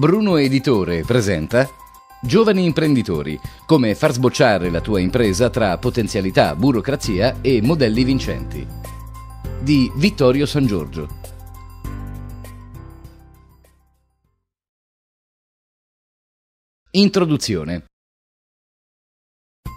Bruno Editore presenta Giovani Imprenditori, come far sbocciare la tua impresa tra potenzialità, burocrazia e modelli vincenti, di Vittorio Sangiorgio. Introduzione.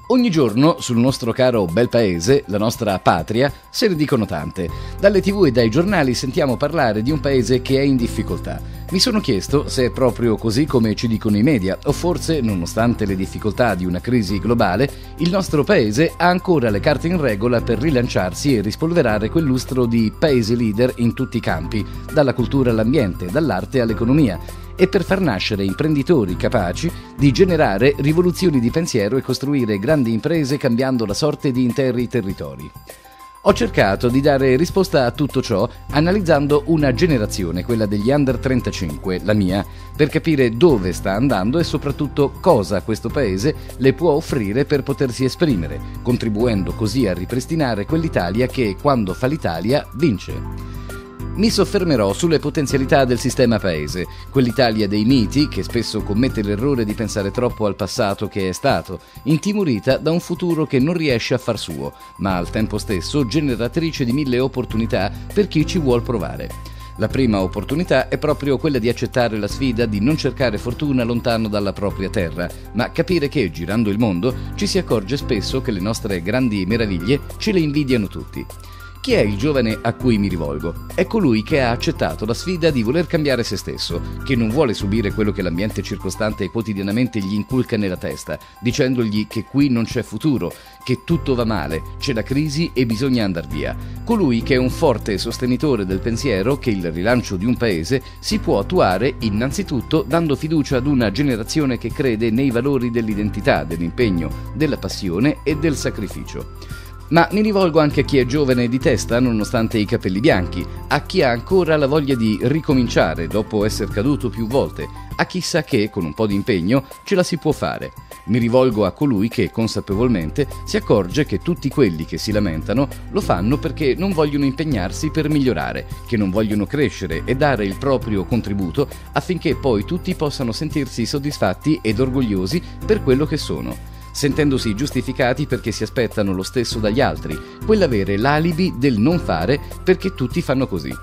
Ogni giorno sul nostro caro bel paese, la nostra patria, se ne dicono tante. Dalle TV e dai giornali sentiamo parlare di un paese che è in difficoltà. Mi sono chiesto se è proprio così come ci dicono i media, o forse, nonostante le difficoltà di una crisi globale, il nostro paese ha ancora le carte in regola per rilanciarsi e rispolverare quel lustro di paese leader in tutti i campi, dalla cultura all'ambiente, dall'arte all'economia, e per far nascere imprenditori capaci di generare rivoluzioni di pensiero e costruire grandi imprese cambiando la sorte di interi territori. Ho cercato di dare risposta a tutto ciò analizzando una generazione, quella degli under 35, la mia, per capire dove sta andando e soprattutto cosa questo paese le può offrire per potersi esprimere, contribuendo così a ripristinare quell'Italia che, quando fa l'Italia, vince. Mi soffermerò sulle potenzialità del sistema paese, quell'Italia dei miti che spesso commette l'errore di pensare troppo al passato che è stato, intimorita da un futuro che non riesce a far suo, ma al tempo stesso generatrice di mille opportunità per chi ci vuol provare. La prima opportunità è proprio quella di accettare la sfida di non cercare fortuna lontano dalla propria terra, ma capire che, girando il mondo, ci si accorge spesso che le nostre grandi meraviglie ce le invidiano tutti. Chi è il giovane a cui mi rivolgo? È colui che ha accettato la sfida di voler cambiare se stesso, che non vuole subire quello che l'ambiente circostante quotidianamente gli inculca nella testa, dicendogli che qui non c'è futuro, che tutto va male, c'è la crisi e bisogna andar via. Colui che è un forte sostenitore del pensiero che il rilancio di un paese si può attuare innanzitutto dando fiducia ad una generazione che crede nei valori dell'identità, dell'impegno, della passione e del sacrificio. Ma mi rivolgo anche a chi è giovane di testa nonostante i capelli bianchi, a chi ha ancora la voglia di ricominciare dopo essere caduto più volte, a chi sa che con un po' di impegno ce la si può fare. Mi rivolgo a colui che consapevolmente si accorge che tutti quelli che si lamentano lo fanno perché non vogliono impegnarsi per migliorare, che non vogliono crescere e dare il proprio contributo affinché poi tutti possano sentirsi soddisfatti ed orgogliosi per quello che sono, sentendosi giustificati perché si aspettano lo stesso dagli altri, quell'avere l'alibi del non fare perché tutti fanno così.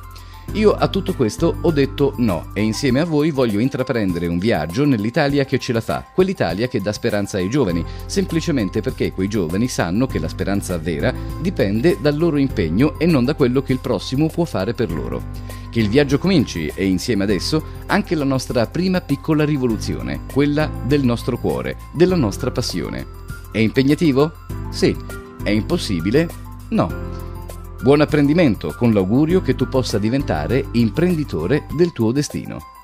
Io a tutto questo ho detto no e insieme a voi voglio intraprendere un viaggio nell'Italia che ce la fa, quell'Italia che dà speranza ai giovani, semplicemente perché quei giovani sanno che la speranza vera dipende dal loro impegno e non da quello che il prossimo può fare per loro. Che il viaggio cominci e insieme ad esso anche la nostra prima piccola rivoluzione, quella del nostro cuore, della nostra passione. È impegnativo? Sì. È impossibile? No. Buon apprendimento, con l'augurio che tu possa diventare imprenditore del tuo destino.